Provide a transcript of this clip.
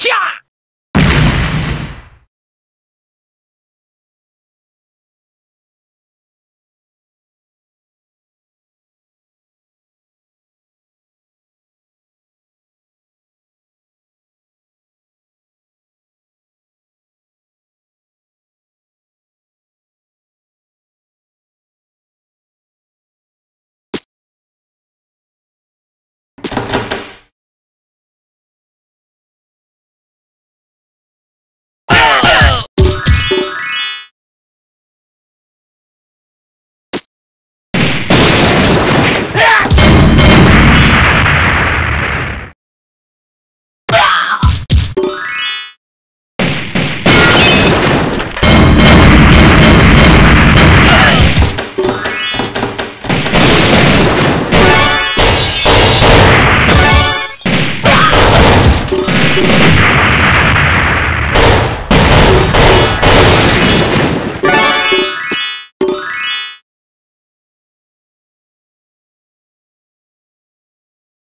Yeah!